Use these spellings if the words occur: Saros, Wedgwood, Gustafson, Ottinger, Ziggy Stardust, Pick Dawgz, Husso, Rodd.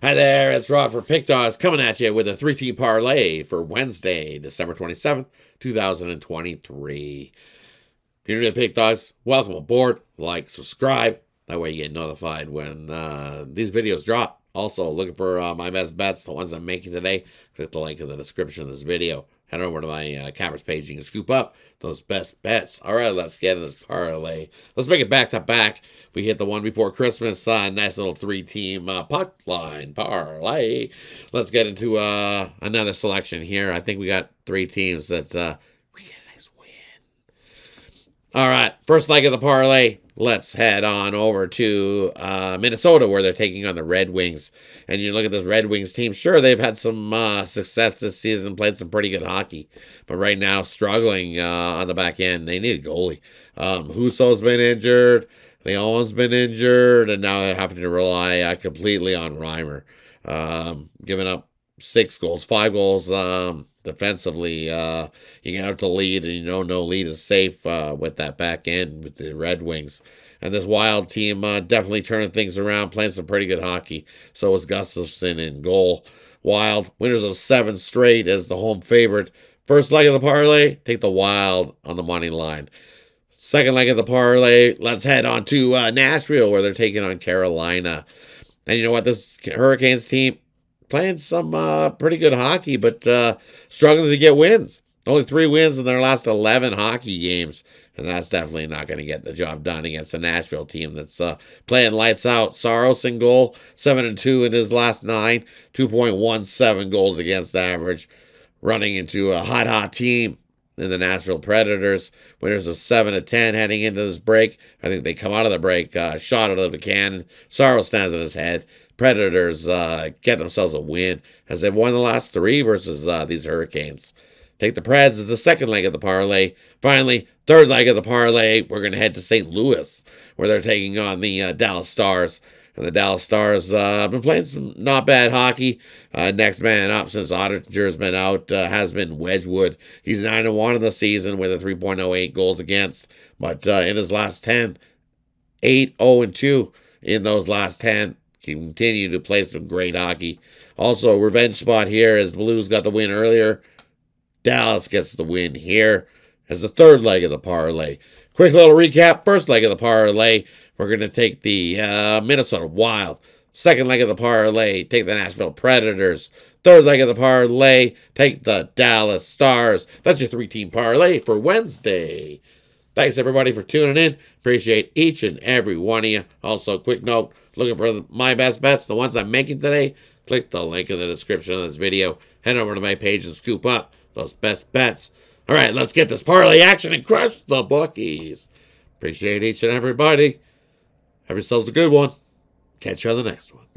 Hi there, it's Rodd for Pick Dawgz coming at you with a three-team parlay for Wednesday, December 27th, 2023. If you're new to Pick Dawgz, welcome aboard. Like, subscribe. That way you get notified when these videos drop. Also, looking for my best bets, the ones I'm making today. Click the link in the description of this video. Head over to my cameras page. You can scoop up those best bets. All right, let's get in this parlay. Let's make it back-to-back. We hit the one before Christmas. Nice little three-team puck line parlay. Let's get into another selection here. I think we got three teams that we get a nice win. All right, first leg of the parlay. Let's head on over to Minnesota, where they're taking on the Red Wings. And you look at this Red Wings team. Sure, they've had some success this season, played some pretty good hockey, but right now struggling on the back end. They need a goalie. Husso's been injured. Leon's been injured. And now they're having to rely completely on Reimer, giving up 5 goals defensively. You get out to lead, and you know no lead is safe with that back end with the Red Wings. And this Wild team definitely turning things around, playing some pretty good hockey. So was Gustafson in goal. Wild, winners of 7 straight as the home favorite. First leg of the parlay, take the Wild on the money line. Second leg of the parlay, let's head on to Nashville, where they're taking on Carolina. And you know what? This Hurricanes team, playing some pretty good hockey, but struggling to get wins. Only 3 wins in their last 11 hockey games, and that's definitely not going to get the job done against the Nashville team that's playing lights out. Saros in goal, 7-2 in his last 9, 2.17 goals against average, running into a hot team in the Nashville Predators. Winners of 7-10 heading into this break. I think they come out of the break, shot out of a cannon. Saros stands on his head. Predators get themselves a win, as they've won the last 3 versus these Hurricanes. Take the Preds as the second leg of the parlay. Finally, third leg of the parlay, we're going to head to St. Louis, where they're taking on the Dallas Stars. And the Dallas Stars been playing some not bad hockey. Next man up since Ottinger's been out has been Wedgwood. He's 9-1 in the season with a 3.08 goals against. But in his last 10, 8-0-2 in those last 10. Continue to play some great hockey. Also, revenge spot here as Blues got the win earlier. Dallas gets the win here as the third leg of the parlay. Quick little recap. First leg of the parlay, we're going to take the Minnesota Wild. Second leg of the parlay, take the Nashville Predators. Third leg of the parlay, take the Dallas Stars. That's your three-team parlay for Wednesday. Thanks, everybody, for tuning in. Appreciate each and every one of you. Also, quick note, looking for my best bets, the ones I'm making today, click the link in the description of this video. Head over to my page and scoop up those best bets. All right, let's get this parlay action and crush the bookies. Appreciate each and everybody. Have yourselves a good one. Catch you on the next one.